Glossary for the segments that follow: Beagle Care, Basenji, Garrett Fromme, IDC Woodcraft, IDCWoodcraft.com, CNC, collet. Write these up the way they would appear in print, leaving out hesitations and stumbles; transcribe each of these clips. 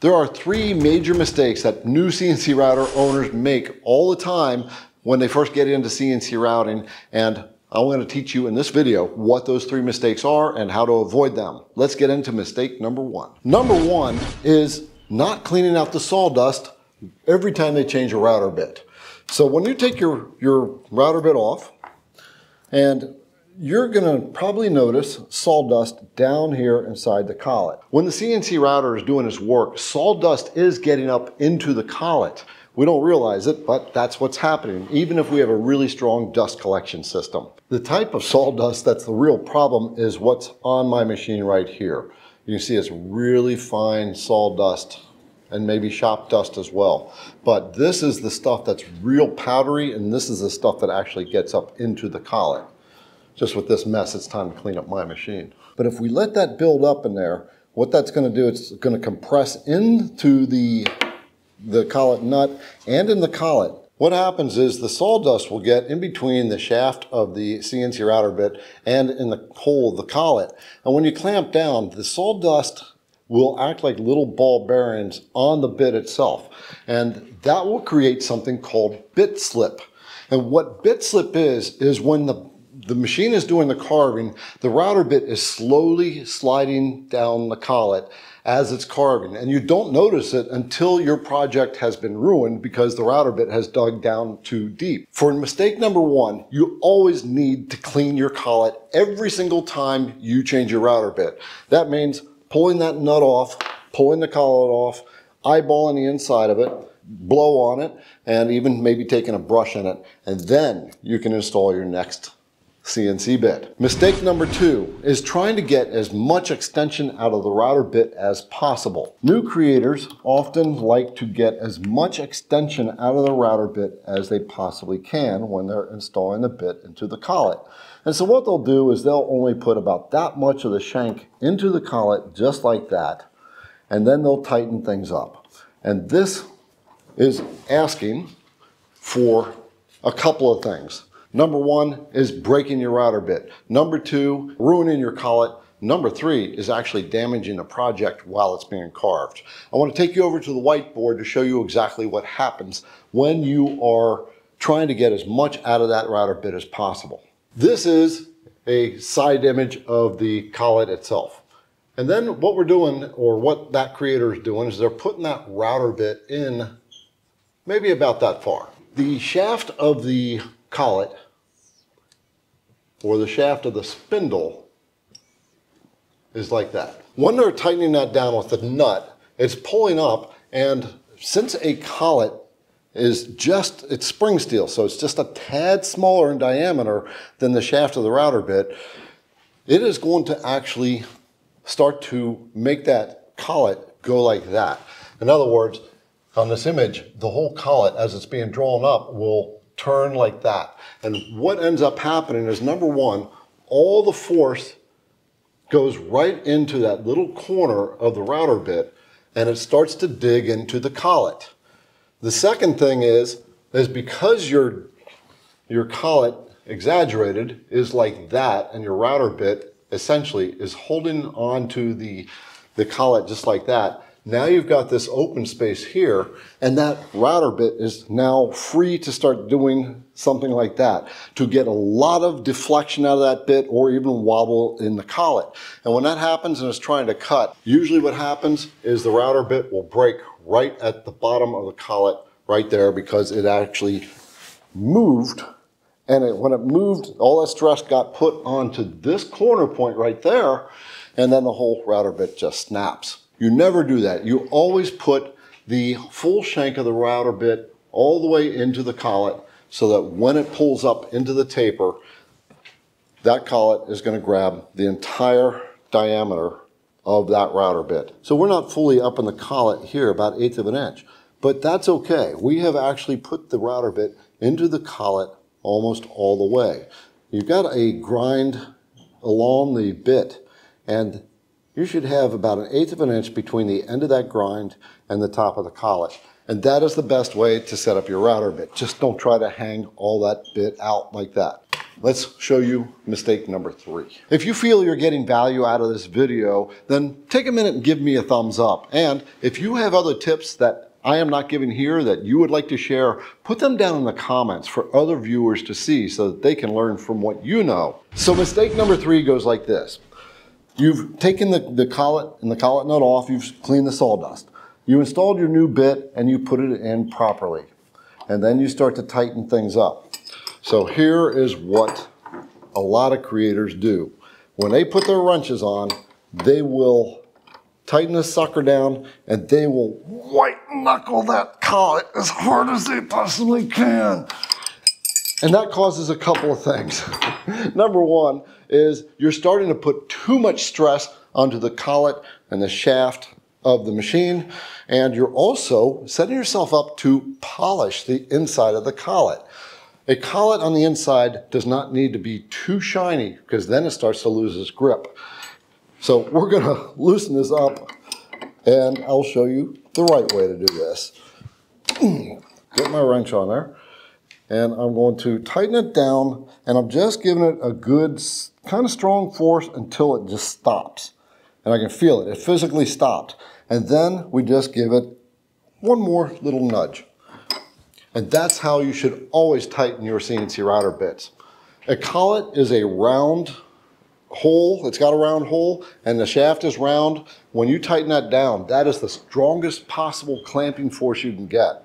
There are three major mistakes that new CNC router owners make all the time when they first get into CNC routing, and I'm going to teach you in this video what those three mistakes are and how to avoid them. Let's get into mistake number one. Number one is not cleaning out the sawdust every time they change a router bit. So when you take your router bit off, and you're going to probably notice sawdust down here inside the collet. When the CNC router is doing its work, sawdust is getting up into the collet. We don't realize it, but that's what's happening, even if we have a really strong dust collection system. The type of sawdust that's the real problem is what's on my machine right here. You can see it's really fine sawdust and maybe shop dust as well. But this is the stuff that's real powdery, and this is the stuff that actually gets up into the collet. Just with this mess, it's time to clean up my machine. But if we let that build up in there, what that's gonna do, it's gonna compress into the collet nut and in the collet. What happens is the sawdust will get in between the shaft of the CNC router bit and in the hole of the collet. And when you clamp down, the sawdust will act like little ball bearings on the bit itself. And that will create something called bit slip. And what bit slip is when the machine is doing the carving, the router bit is slowly sliding down the collet as it's carving. And you don't notice it until your project has been ruined because the router bit has dug down too deep. For mistake number one, you always need to clean your collet every single time you change your router bit. That means pulling that nut off, pulling the collet off, eyeballing the inside of it, blow on it, and even maybe taking a brush in it. And then you can install your next CNC bit. Mistake number two is trying to get as much extension out of the router bit as possible. New creators often like to get as much extension out of the router bit as they possibly can when they're installing the bit into the collet. And so what they'll do is they'll only put about that much of the shank into the collet, just like that, and then they'll tighten things up. And this is asking for a couple of things. Number one is breaking your router bit. Number two, ruining your collet. Number three is actually damaging the project while it's being carved. I want to take you over to the whiteboard to show you exactly what happens when you are trying to get as much out of that router bit as possible. This is a side image of the collet itself. And then what we're doing, or what that creator is doing, is they're putting that router bit in maybe about that far. The shaft of the collet, or the shaft of the spindle, is like that. When they're tightening that down with the nut, it's pulling up, and since a collet is just, it's spring steel, so it's just a tad smaller in diameter than the shaft of the router bit, it is going to actually start to make that collet go like that. In other words, on this image, the whole collet, as it's being drawn up, will turn like that. And what ends up happening is, number one, all the force goes right into that little corner of the router bit, and it starts to dig into the collet. The second thing is because your collet exaggerated is like that, and your router bit essentially is holding on to the collet just like that, now you've got this open space here, and that router bit is now free to start doing something like that, to get a lot of deflection out of that bit or even wobble in the collet. And when that happens and it's trying to cut, usually what happens is the router bit will break right at the bottom of the collet right there, because it actually moved, and when it moved, all that stress got put onto this corner point right there, and then the whole router bit just snaps. You never do that. You always put the full shank of the router bit all the way into the collet, so that when it pulls up into the taper, that collet is going to grab the entire diameter of that router bit. So we're not fully up in the collet here, about 1/8 of an inch, but that's okay. We have actually put the router bit into the collet almost all the way. You've got a grind along the bit, and you should have about 1/8 of an inch between the end of that grind and the top of the collet. And that is the best way to set up your router bit. Just don't try to hang all that bit out like that. Let's show you mistake number 3. If you feel you're getting value out of this video, then take a minute and give me a thumbs up. And if you have other tips that I am not giving here that you would like to share, put them down in the comments for other viewers to see so that they can learn from what you know. So mistake number 3 goes like this. You've taken the collet and the collet nut off, you've cleaned the sawdust. You installed your new bit and you put it in properly. And then you start to tighten things up. So here is what a lot of creators do. When they put their wrenches on, they will tighten this sucker down and they will white knuckle that collet as hard as they possibly can. And that causes a couple of things. Number one is you're starting to put too much stress onto the collet and the shaft of the machine, and you're also setting yourself up to polish the inside of the collet. A collet on the inside does not need to be too shiny because then it starts to lose its grip. So we're gonna loosen this up and I'll show you the right way to do this. Get my wrench on there and I'm going to tighten it down and I'm just giving it a good kind of strong force until it just stops. And I can feel it, it physically stopped. And then we just give it one more little nudge. And that's how you should always tighten your CNC router bits. A collet is a round hole, it's got a round hole, and the shaft is round. When you tighten that down, that is the strongest possible clamping force you can get.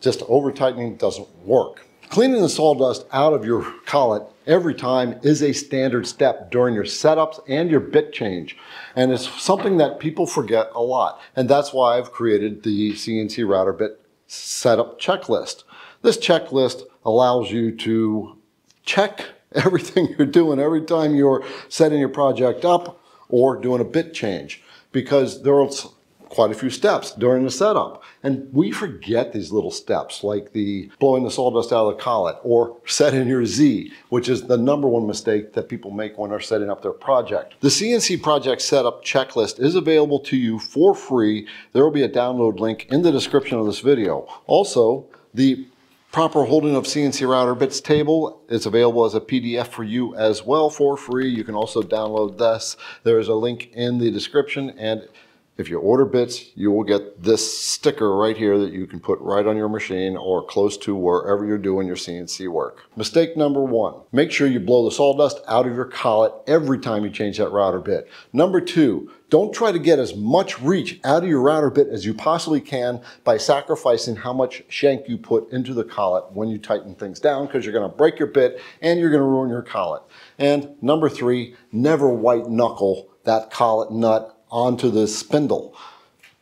Just over-tightening doesn't work. Cleaning the sawdust out of your collet every time is a standard step during your setups and your bit change. And it's something that people forget a lot. And that's why I've created the CNC router bit setup checklist. This checklist allows you to check everything you're doing every time you're setting your project up or doing a bit change, because there's quite a few steps during the setup. And we forget these little steps, like the blowing the sawdust out of the collet or setting your Z, which is the number one mistake that people make when they're setting up their project. The CNC project setup checklist is available to you for free. There will be a download link in the description of this video. Also, the proper holding of CNC router bits table is available as a PDF for you as well for free. You can also download this. There is a link in the description, and if you order bits, you will get this sticker right here that you can put right on your machine or close to wherever you're doing your CNC work. Mistake number 1, make sure you blow the sawdust out of your collet every time you change that router bit. Number 2, don't try to get as much reach out of your router bit as you possibly can by sacrificing how much shank you put into the collet when you tighten things down, because you're gonna break your bit and you're gonna ruin your collet. And number 3, never white knuckle that collet nut onto the spindle,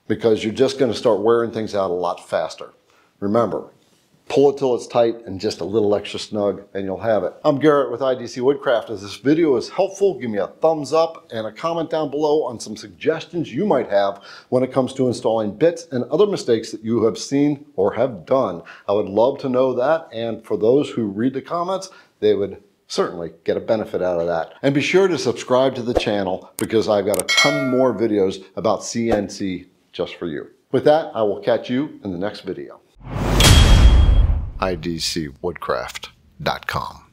because you're just going to start wearing things out a lot faster. Remember, pull it till it's tight and just a little extra snug and you'll have it. I'm Garrett with IDC Woodcraft. If this video is helpful, give me a thumbs up and a comment down below on some suggestions you might have when it comes to installing bits and other mistakes that you have seen or have done. I would love to know that, and for those who read the comments, they would certainly get a benefit out of that. And be sure to subscribe to the channel, because I've got a ton more videos about CNC just for you. With that, I will catch you in the next video. IDCWoodcraft.com